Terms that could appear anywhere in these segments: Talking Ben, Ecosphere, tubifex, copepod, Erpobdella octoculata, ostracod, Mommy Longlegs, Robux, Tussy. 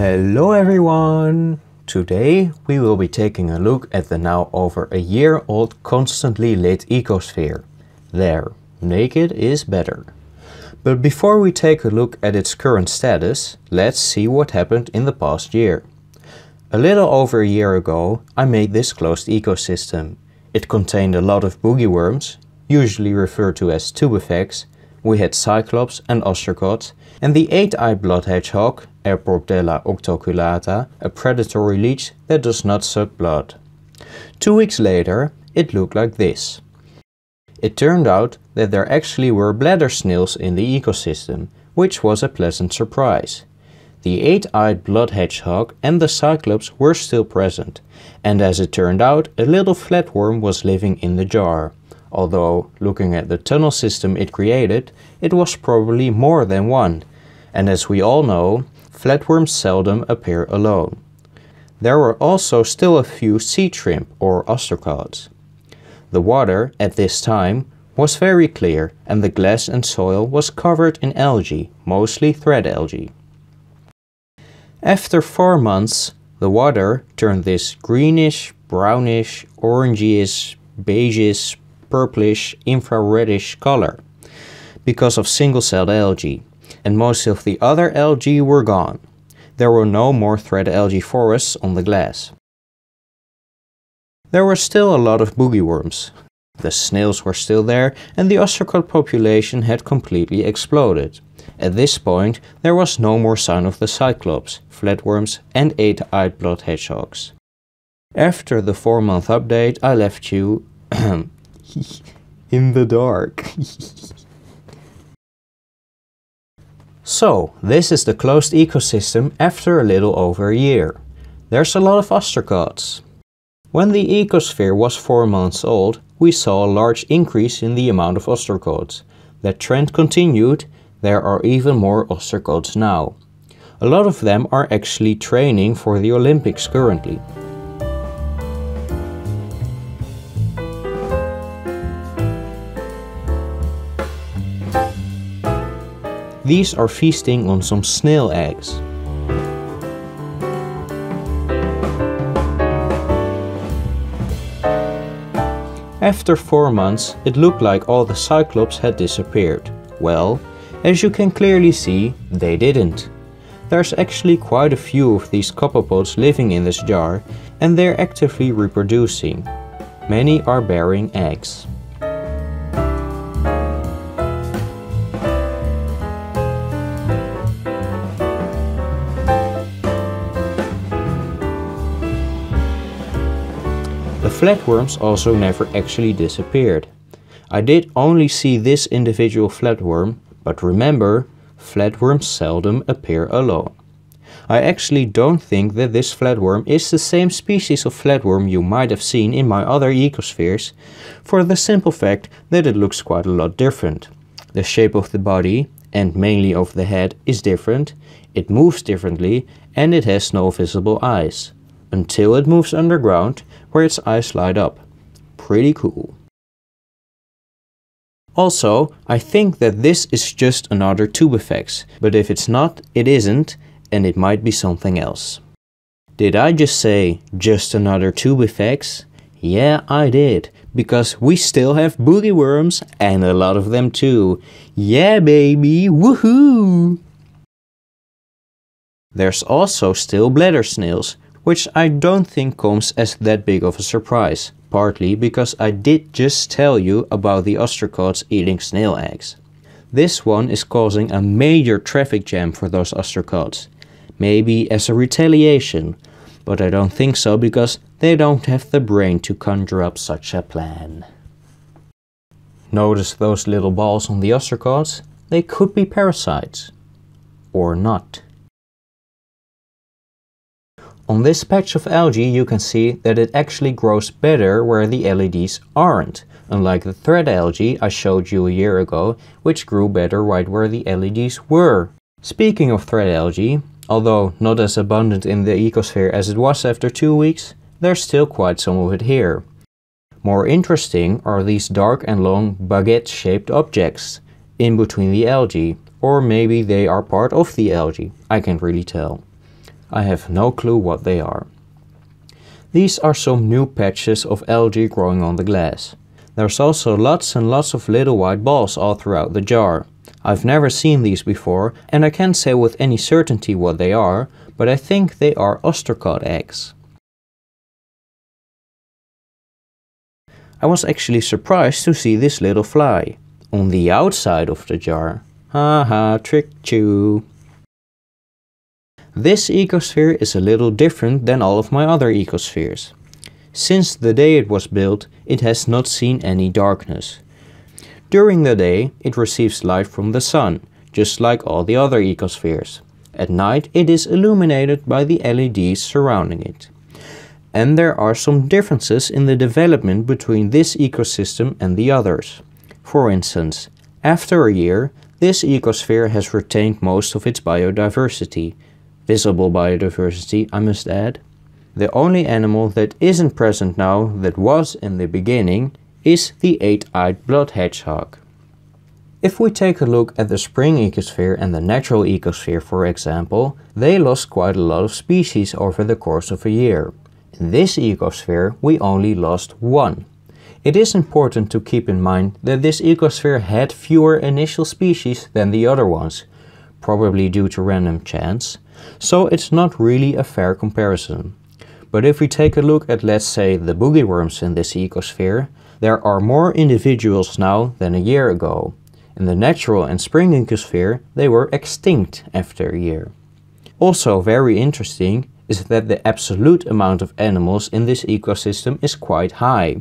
Hello everyone! Today we will be taking a look at the now over a year old constantly lit Ecosphere. There, naked is better. But before we take a look at its current status, let's see what happened in the past year. A little over a year ago I made this closed ecosystem. It contained a lot of boogie worms, usually referred to as tubifex. We had cyclops and ostracod, and the 8-eyed blood hedgehog, Erpobdella octoculata, a predatory leech that does not suck blood. 2 weeks later, it looked like this. It turned out that there actually were bladder snails in the ecosystem, which was a pleasant surprise. The 8-eyed blood hedgehog and the cyclops were still present, and as it turned out, a little flatworm was living in the jar. Although, looking at the tunnel system it created, it was probably more than one. And as we all know, flatworms seldom appear alone. There were also still a few sea shrimp or ostracods. The water, at this time, was very clear and the glass and soil was covered in algae, mostly thread algae. After 4 months, the water turned this greenish, brownish, orangeish, beigeish, purplish, infrareddish color because of single-celled algae, and most of the other algae were gone. There were no more thread algae forests on the glass. There were still a lot of boogie worms. The snails were still there and the ostracod population had completely exploded. At this point there was no more sign of the cyclops, flatworms and 8-eyed blood hedgehogs. After the 4-month update I left you in the dark. So, this is the closed ecosystem after a little over a year. There's a lot of ostracods. When the Ecosphere was 4 months old, we saw a large increase in the amount of ostracods. That trend continued. There are even more ostracods now. A lot of them are actually training for the Olympics currently. These are feasting on some snail eggs. After 4 months, it looked like all the cyclops had disappeared. Well, as you can clearly see, they didn't. There's actually quite a few of these copepods living in this jar, and they're actively reproducing. Many are bearing eggs. Flatworms also never actually disappeared. I did only see this individual flatworm, but remember, flatworms seldom appear alone. I actually don't think that this flatworm is the same species of flatworm you might have seen in my other ecospheres, for the simple fact that it looks quite a lot different. The shape of the body, and mainly of the head, is different, it moves differently, and it has no visible eyes. Until it moves underground, where its eyes light up. Pretty cool. Also, I think that this is just another tubifex, but if it's not, it isn't, and it might be something else. Did I just say, just another tubifex? Yeah, I did, because we still have boogie worms, and a lot of them too. Yeah baby, woohoo! There's also still bladder snails, which I don't think comes as that big of a surprise, partly because I did just tell you about the ostracods eating snail eggs. This one is causing a major traffic jam for those ostracods, maybe as a retaliation, but I don't think so because they don't have the brain to conjure up such a plan. Notice those little balls on the ostracods? They could be parasites. Or not. On this patch of algae you can see that it actually grows better where the LEDs aren't, unlike the thread algae I showed you a year ago, which grew better right where the LEDs were. Speaking of thread algae, although not as abundant in the Ecosphere as it was after 2 weeks, there's still quite some of it here. More interesting are these dark and long baguette-shaped objects in between the algae, or maybe they are part of the algae, I can't really tell. I have no clue what they are. These are some new patches of algae growing on the glass. There's also lots and lots of little white balls all throughout the jar. I've never seen these before, and I can't say with any certainty what they are, but I think they are ostracod eggs. I was actually surprised to see this little fly on the outside of the jar. Haha, tricked you! This ecosphere is a little different than all of my other ecospheres. Since the day it was built, it has not seen any darkness. During the day, it receives light from the sun, just like all the other ecospheres. At night, it is illuminated by the LEDs surrounding it. And there are some differences in the development between this ecosystem and the others. For instance, after a year, this ecosphere has retained most of its biodiversity. Visible biodiversity, I must add. The only animal that isn't present now that was in the beginning is the eight-eyed blood hedgehog. If we take a look at the spring ecosphere and the natural ecosphere, for example, they lost quite a lot of species over the course of a year. In this ecosphere we only lost one. It is important to keep in mind that this ecosphere had fewer initial species than the other ones, probably due to random chance, so it's not really a fair comparison. But if we take a look at, let's say, the boogie worms in this ecosphere, there are more individuals now than a year ago. In the natural and spring ecosphere they were extinct after a year. Also very interesting is that the absolute amount of animals in this ecosystem is quite high.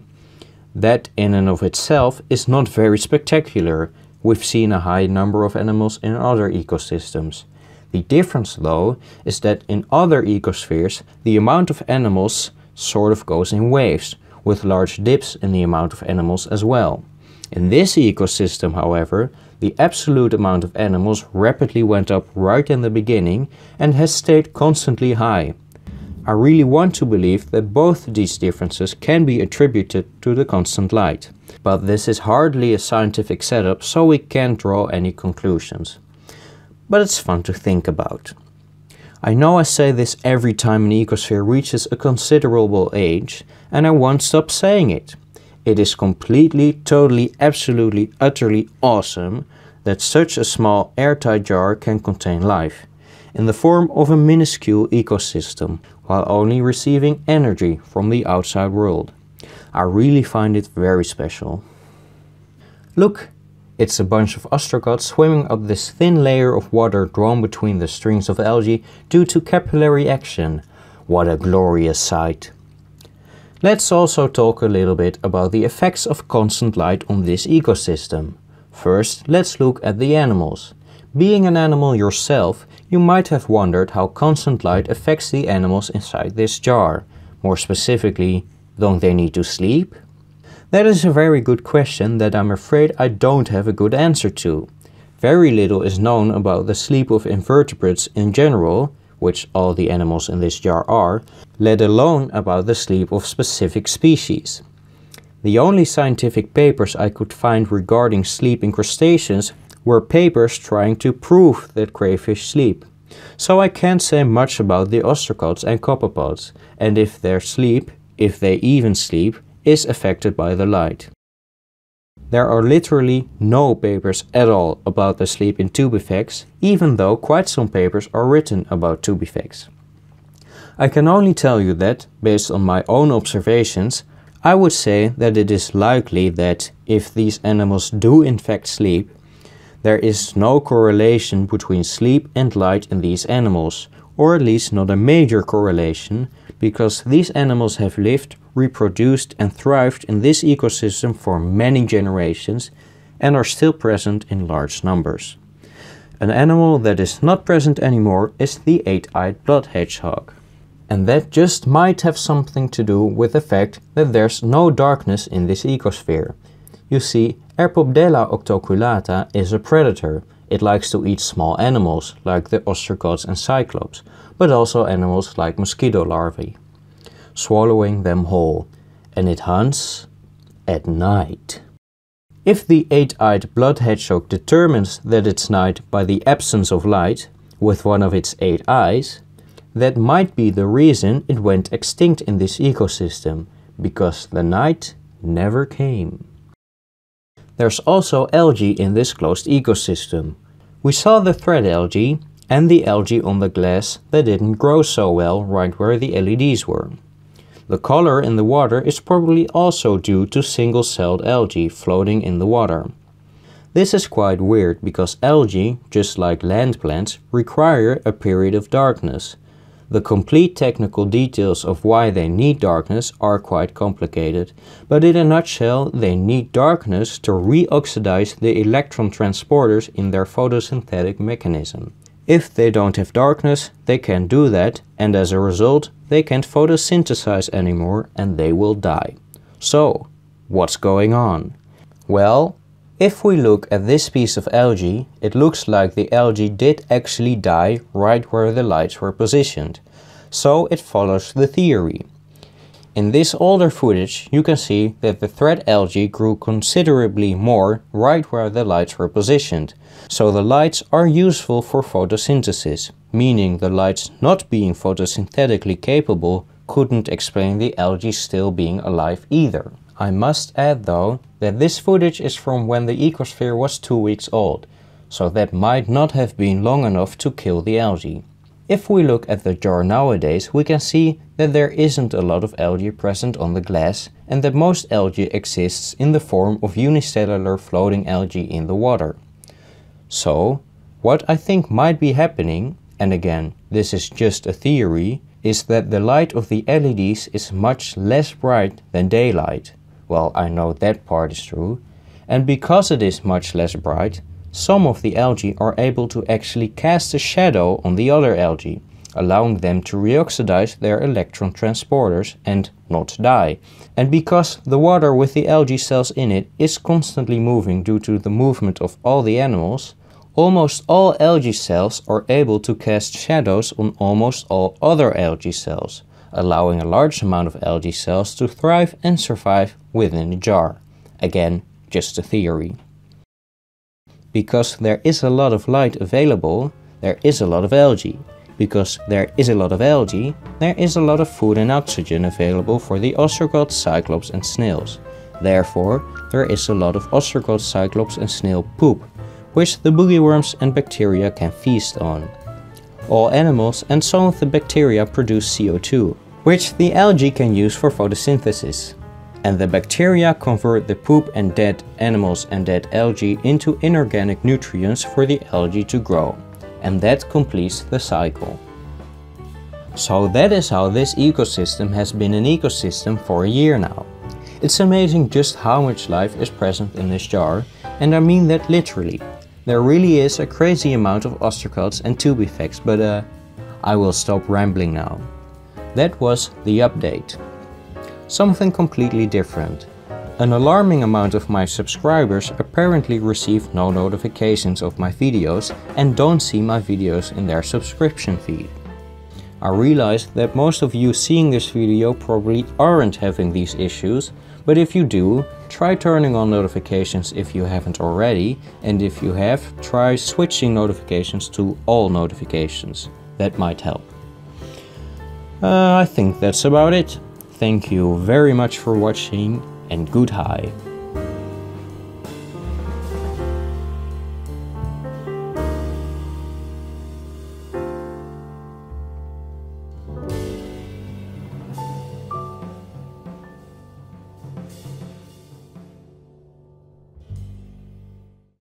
That in and of itself is not very spectacular. We've seen a high number of animals in other ecosystems. The difference, though, is that in other ecospheres the amount of animals sort of goes in waves, with large dips in the amount of animals as well. In this ecosystem, however, the absolute amount of animals rapidly went up right in the beginning and has stayed constantly high. I really want to believe that both these differences can be attributed to the constant light, but this is hardly a scientific setup, so we can't draw any conclusions. But it's fun to think about. I know I say this every time an ecosphere reaches a considerable age, and I won't stop saying it. It is completely, totally, absolutely, utterly awesome that such a small airtight jar can contain life, in the form of a minuscule ecosystem, while only receiving energy from the outside world. I really find it very special. Look! It's a bunch of ostracods swimming up this thin layer of water drawn between the strings of algae due to capillary action. What a glorious sight! Let's also talk a little bit about the effects of constant light on this ecosystem. First, let's look at the animals. Being an animal yourself, you might have wondered how constant light affects the animals inside this jar. More specifically, don't they need to sleep? That is a very good question that I'm afraid I don't have a good answer to. Very little is known about the sleep of invertebrates in general, which all the animals in this jar are, let alone about the sleep of specific species. The only scientific papers I could find regarding sleep in crustaceans were papers trying to prove that crayfish sleep. So I can't say much about the ostracods and copepods, and if their sleep, if they even sleep, is affected by the light. There are literally no papers at all about the sleep in tubifex, even though quite some papers are written about tubifex. I can only tell you that, based on my own observations, I would say that it is likely that, if these animals do in fact sleep, there is no correlation between sleep and light in these animals, or at least not a major correlation, because these animals have lived, reproduced and thrived in this ecosystem for many generations and are still present in large numbers. An animal that is not present anymore is the eight-eyed blood hedgehog. And that just might have something to do with the fact that there's no darkness in this ecosphere. You see, Erpobdella octoculata is a predator. It likes to eat small animals like the ostracods and cyclops, but also animals like mosquito larvae, swallowing them whole, and it hunts at night. If the eight-eyed blood hedgehog determines that it's night by the absence of light with one of its eight eyes, That might be the reason it went extinct in this ecosystem, because the night never came. There's also algae in this closed ecosystem. We saw the thread algae and the algae on the glass that didn't grow so well right where the LEDs were. The color in the water is probably also due to single-celled algae floating in the water. This is quite weird because algae, just like land plants, require a period of darkness. The complete technical details of why they need darkness are quite complicated, but in a nutshell they need darkness to reoxidize the electron transporters in their photosynthetic mechanism. If they don't have darkness, they can't do that, and as a result they can't photosynthesize anymore and they will die. So, what's going on? Well, if we look at this piece of algae, it looks like the algae did actually die right where the lights were positioned. So it follows the theory. In this older footage you can see that the thread algae grew considerably more right where the lights were positioned. So the lights are useful for photosynthesis, meaning the lights not being photosynthetically capable couldn't explain the algae still being alive either. I must add though that this footage is from when the Ecosphere was 2 weeks old, so that might not have been long enough to kill the algae. If we look at the jar nowadays, we can see that there isn't a lot of algae present on the glass and that most algae exists in the form of unicellular floating algae in the water. So, what I think might be happening, and again, this is just a theory, is that the light of the LEDs is much less bright than daylight. Well, I know that part is true. And because it is much less bright, some of the algae are able to actually cast a shadow on the other algae, allowing them to reoxidize their electron transporters and not die. And because the water with the algae cells in it is constantly moving due to the movement of all the animals, almost all algae cells are able to cast shadows on almost all other algae cells, allowing a large amount of algae cells to thrive and survive within the jar. Again, just a theory. Because there is a lot of light available, there is a lot of algae. Because there is a lot of algae, there is a lot of food and oxygen available for the ostracods, cyclops and snails. Therefore, there is a lot of ostracods, cyclops and snail poop, which the boogie worms and bacteria can feast on. All animals and some of the bacteria produce CO2, which the algae can use for photosynthesis. And the bacteria convert the poop and dead animals and dead algae into inorganic nutrients for the algae to grow. And that completes the cycle. So that is how this ecosystem has been an ecosystem for a year now. It's amazing just how much life is present in this jar, and I mean that literally. There really is a crazy amount of ostracods and tubifex, but I will stop rambling now. That was the update. Something completely different. An alarming amount of my subscribers apparently receive no notifications of my videos and don't see my videos in their subscription feed. I realize that most of you seeing this video probably aren't having these issues, but if you do, try turning on notifications if you haven't already, and if you have, try switching notifications to all notifications. That might help. I think that's about it. Thank you very much for watching, and goodbye.